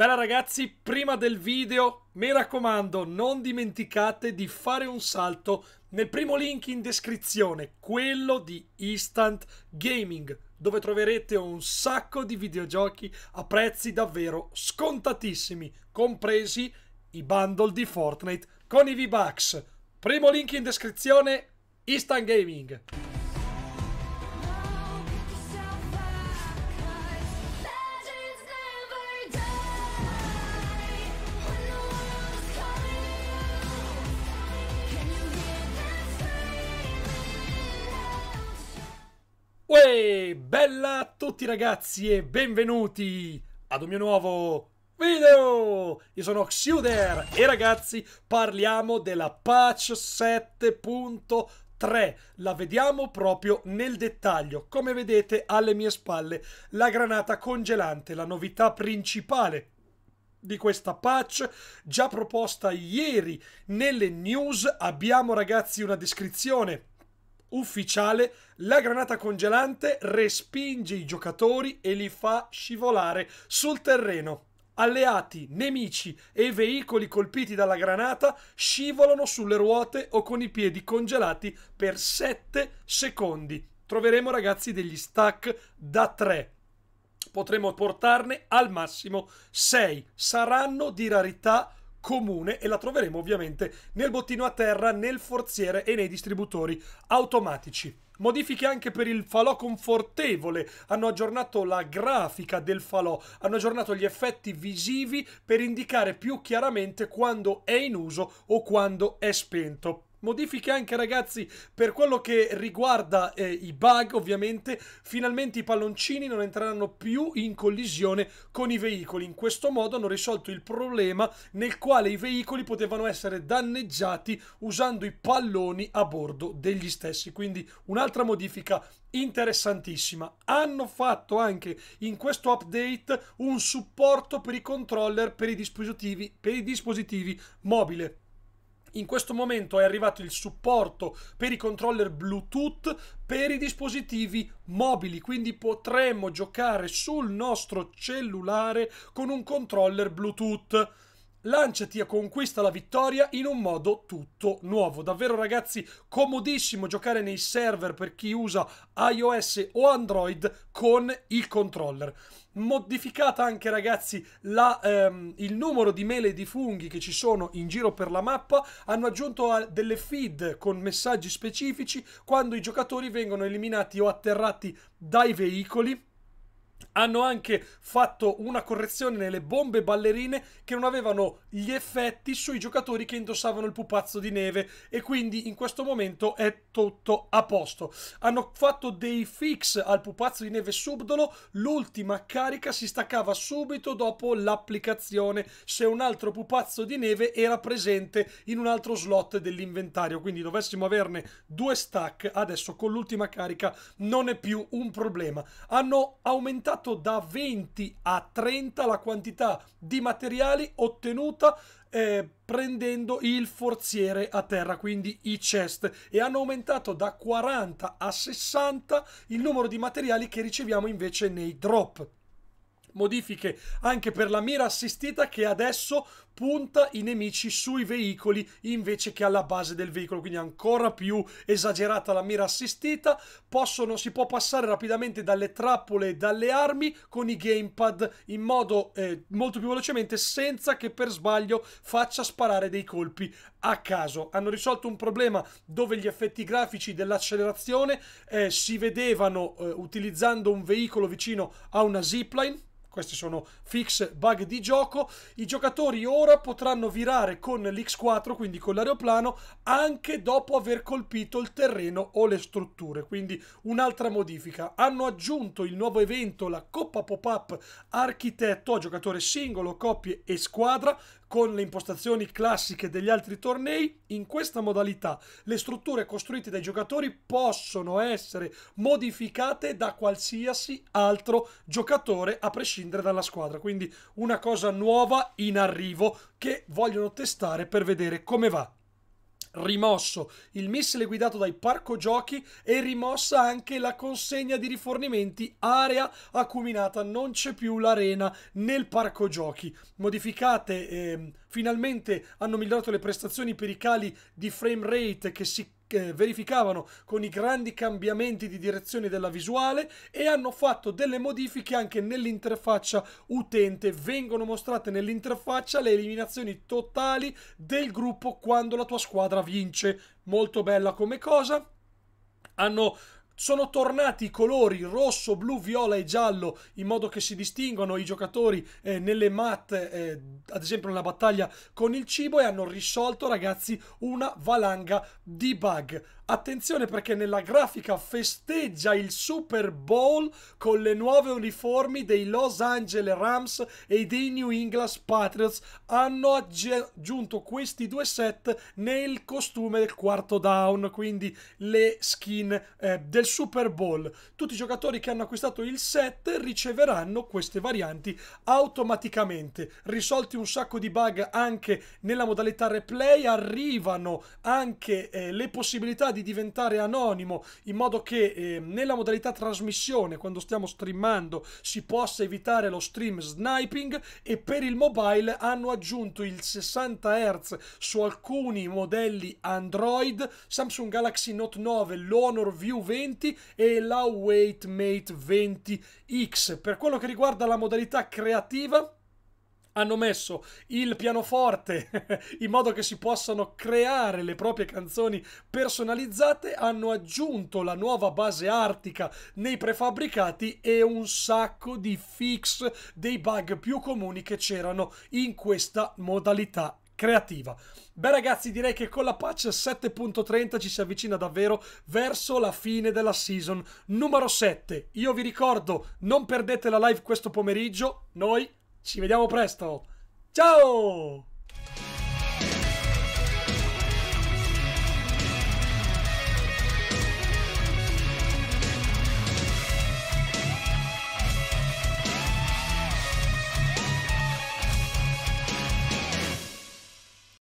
Bella ragazzi, prima del video mi raccomando non dimenticate di fare un salto nel primo link in descrizione, quello di Instant Gaming, dove troverete un sacco di videogiochi a prezzi davvero scontatissimi, compresi i bundle di Fortnite con i V-Bucks. Primo link in descrizione, Instant Gaming. Uè, bella a tutti ragazzi e benvenuti ad un mio nuovo video! Io sono Xuder e ragazzi parliamo della patch 7.3. La vediamo proprio nel dettaglio. Come vedete alle mie spalle la granata congelante, la novità principale di questa patch già proposta ieri nelle news. Abbiamo ragazzi una descrizione ufficiale: la granata congelante respinge i giocatori e li fa scivolare sul terreno. Alleati, nemici e veicoli colpiti dalla granata scivolano sulle ruote o con i piedi congelati per 7 secondi. Troveremo ragazzi degli stack da 3. Potremo portarne al massimo 6. Saranno di rarità comune e la troveremo ovviamente nel bottino a terra, nel forziere e nei distributori automatici. Modifiche anche per il falò confortevole, hanno aggiornato la grafica del falò, hanno aggiornato gli effetti visivi per indicare più chiaramente quando è in uso o quando è spento. Modifiche anche ragazzi per quello che riguarda i bug, ovviamente finalmente i palloncini non entreranno più in collisione con i veicoli. In questo modo hanno risolto il problema nel quale i veicoli potevano essere danneggiati usando i palloni a bordo degli stessi, quindi un'altra modifica interessantissima. Hanno fatto anche in questo update un supporto per i controller per i dispositivi mobile. In questo momento è arrivato il supporto per i controller Bluetooth per i dispositivi mobili, quindi potremo giocare sul nostro cellulare con un controller Bluetooth. Lanciati e conquista la vittoria in un modo tutto nuovo. Davvero ragazzi, comodissimo giocare nei server per chi usa iOS o Android con il controller. Modificata anche ragazzi il numero di mele e di funghi che ci sono in giro per la mappa. Hanno aggiunto delle feed con messaggi specifici quando i giocatori vengono eliminati o atterrati dai veicoli. Hanno anche fatto una correzione nelle bombe ballerine che non avevano gli effetti sui giocatori che indossavano il pupazzo di neve e quindi in questo momento è tutto a posto. Hanno fatto dei fix al pupazzo di neve subdolo, l'ultima carica si staccava subito dopo l'applicazione se un altro pupazzo di neve era presente in un altro slot dell'inventario, quindi dovessimo averne 2 stack, adesso con l'ultima carica non è più un problema. Hanno aumentato da 20 a 30 la quantità di materiali ottenuta prendendo il forziere a terra, quindi i chest, e hanno aumentato da 40 a 60 il numero di materiali che riceviamo invece nei drop. Modifiche anche per la mira assistita che adesso punta i nemici sui veicoli invece che alla base del veicolo, quindi ancora più esagerata la mira assistita. Si può passare rapidamente dalle trappole e dalle armi con i gamepad in modo molto più velocemente senza che per sbaglio faccia sparare dei colpi a caso. Hanno risolto un problema dove gli effetti grafici dell'accelerazione si vedevano utilizzando un veicolo vicino a una zipline. Questi sono fix bug di gioco. I giocatori ora potranno virare con l'X4, quindi con l'aeroplano, anche dopo aver colpito il terreno o le strutture, quindi un'altra modifica. Hanno aggiunto il nuovo evento, la Coppa Pop-Up Architetto, a giocatore singolo, coppie e squadra, con le impostazioni classiche degli altri tornei. In questa modalità le strutture costruite dai giocatori possono essere modificate da qualsiasi altro giocatore a prescindere dalla squadra, quindi una cosa nuova in arrivo che vogliono testare per vedere come va. rimosso il missile guidato dai parco giochi e rimossa anche la consegna di rifornimenti area acuminata. Non c'è più l'arena nel parco giochi. Modificate, finalmente hanno migliorato le prestazioni per i cali di frame rate che si verificavano con i grandi cambiamenti di direzione della visuale, e hanno fatto delle modifiche anche nell'interfaccia utente. Vengono mostrate nell'interfaccia le eliminazioni totali del gruppo quando la tua squadra vince. Molto bella come cosa. Sono tornati i colori rosso, blu, viola e giallo, in modo che si distinguano i giocatori nelle mappe, ad esempio nella battaglia con il cibo, e hanno risolto, ragazzi, una valanga di bug. Attenzione, perché nella grafica festeggia il Super Bowl con le nuove uniformi dei Los Angeles Rams e dei New England Patriots. Hanno aggiunto questi due set nel costume del quarto down, quindi le skin del Super Bowl. Tutti i giocatori che hanno acquistato il set riceveranno queste varianti automaticamente. Risolti un sacco di bug anche nella modalità replay. Arrivano anche le possibilità di diventare anonimo, in modo che nella modalità trasmissione, quando stiamo streamando, si possa evitare lo stream sniping. E per il mobile hanno aggiunto il 60 Hz su alcuni modelli Android, Samsung Galaxy Note 9, l'Honor View 20 e la Huawei Mate 20X. Per quello che riguarda la modalità creativa, hanno messo il pianoforte in modo che si possano creare le proprie canzoni personalizzate, hanno aggiunto la nuova base artica nei prefabbricati e un sacco di fix dei bug più comuni che c'erano in questa modalità creativa. Beh ragazzi, direi che con la patch 7.30 ci si avvicina davvero verso la fine della season numero 7. Io vi ricordo, non perdete la live questo pomeriggio, noi ci vediamo presto, ciao!